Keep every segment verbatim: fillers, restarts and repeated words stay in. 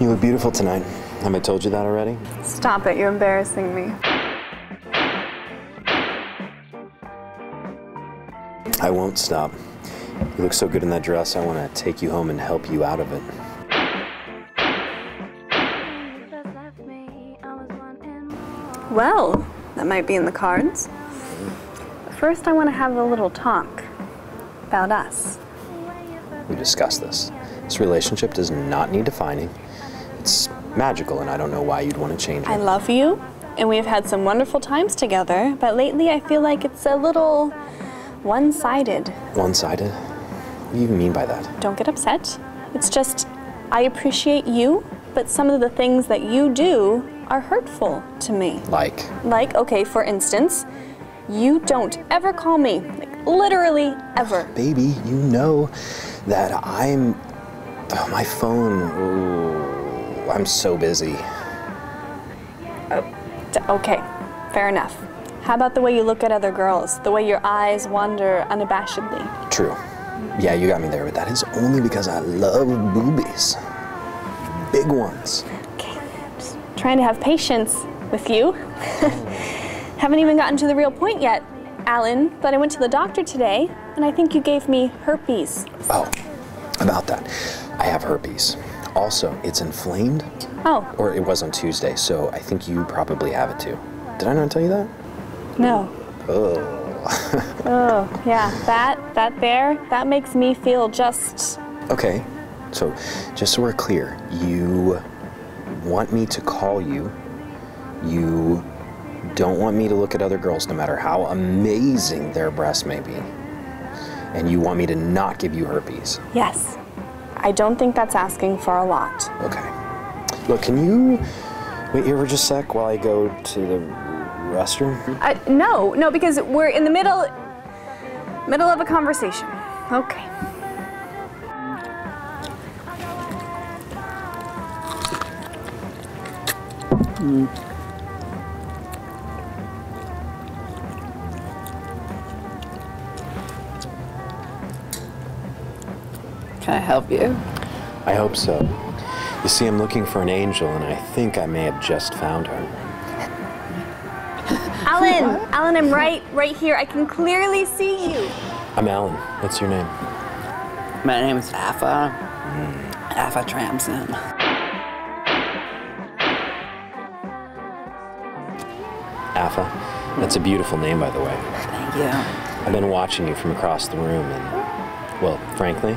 You look beautiful tonight. Have I told you that already? Stop it, you're embarrassing me. I won't stop. You look so good in that dress, I want to take you home and help you out of it. Well, that might be in the cards. But first, I want to have a little talk about us. We discussed this. This relationship does not need defining. It's magical, and I don't know why you'd want to change it. I love you, and we've had some wonderful times together, but lately I feel like it's a little one-sided. One-sided? What do you even mean by that? Don't get upset. It's just, I appreciate you, but some of the things that you do are hurtful to me. Like? Like, okay, for instance, you don't ever call me, like literally ever. Baby, you know that I'm, oh, my phone, ooh, I'm so busy. Oh, okay, fair enough. How about the way you look at other girls? The way your eyes wander unabashedly? True. Yeah, you got me there, but that is only because I love boobies. Big ones. Okay. Just trying to have patience with you. Haven't even gotten to the real point yet, Alan, but I went to the doctor today, and I think you gave me herpes. Oh, about that. I have herpes. Also, it's inflamed. Oh. Or it was on Tuesday, so I think you probably have it too. Did I not tell you that? No. Oh. Oh, yeah. That, that there, that makes me feel just... Okay. So, just so we're clear, you want me to call you. You don't want me to look at other girls, no matter how amazing their breasts may be. And you want me to not give you herpes. Yes. I don't think that's asking for a lot. Okay. Look, can you wait here for just a sec while I go to the... restroom? Uh, no, no, because we're in the middle, middle of a conversation. Okay. Mm. Can I help you? I hope so. You see, I'm looking for an angel, and I think I may have just found her. Alan, what? Alan, I'm right, right here. I can clearly see you. I'm Alan. What's your name? My name is Afa. Mm. Afa Tramson. Afa, that's a beautiful name, by the way. Thank you. I've been watching you from across the room, and, well, frankly,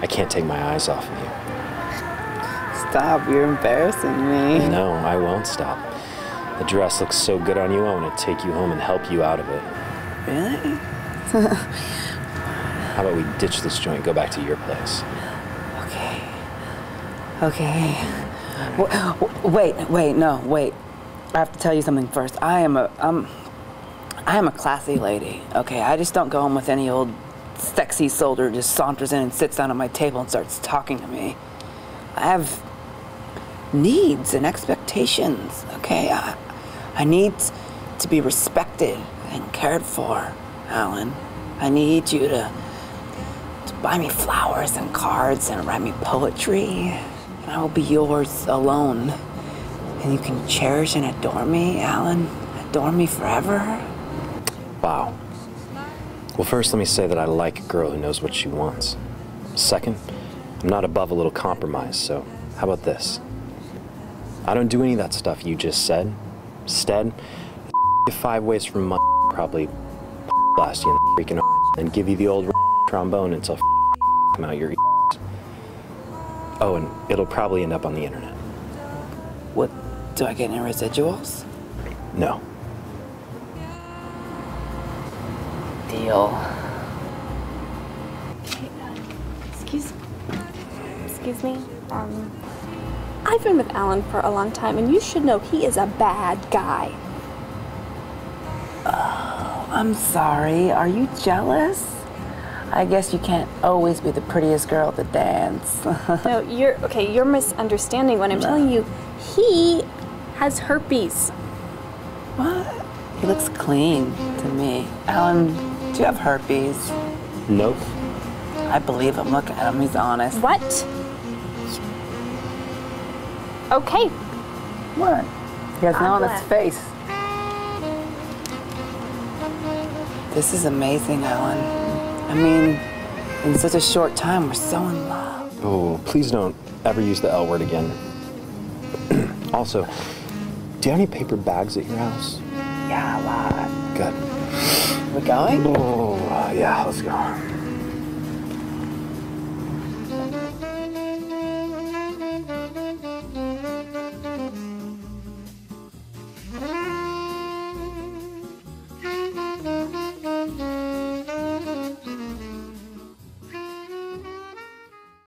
I can't take my eyes off of you. Stop, you're embarrassing me. No, I won't stop. The dress looks so good on you, I want to take you home and help you out of it. Really? How about we ditch this joint and go back to your place? Okay. Okay. Wait, wait, no, wait. I have to tell you something first. I am a, um, I am a classy lady, okay? I just don't go home with any old sexy soldier who just saunters in and sits down at my table and starts talking to me. I have needs and expectations, okay? I, I need to be respected and cared for, Alan. I need you to, to buy me flowers and cards and write me poetry, and I will be yours alone. And you can cherish and adore me, Alan. Adore me forever. Wow. Well, first let me say that I like a girl who knows what she wants. Second, I'm not above a little compromise, so how about this? I don't do any of that stuff you just said. Instead, I five ways from my probably blast you in the freaking and give you the old trombone until come out your ears. Oh, and it'll probably end up on the internet. What, do I get any residuals? No. Deal. Excuse, excuse me. Um. I've been with Alan for a long time, and you should know he is a bad guy. Oh, I'm sorry. Are you jealous? I guess you can't always be the prettiest girl at the dance. No, you're, okay, you're misunderstanding when I'm no. telling you he has herpes. What? He looks clean to me. Alan, do you have herpes? Nope. I believe him. Look at him. He's honest. What? Okay. What? He has now on his face. This is amazing, Alan. I mean, in such a short time, we're so in love. Oh, please don't ever use the L word again. Also, do you have any paper bags at your house? Yeah, a lot. Good. We're going? Oh, uh, yeah, let's go.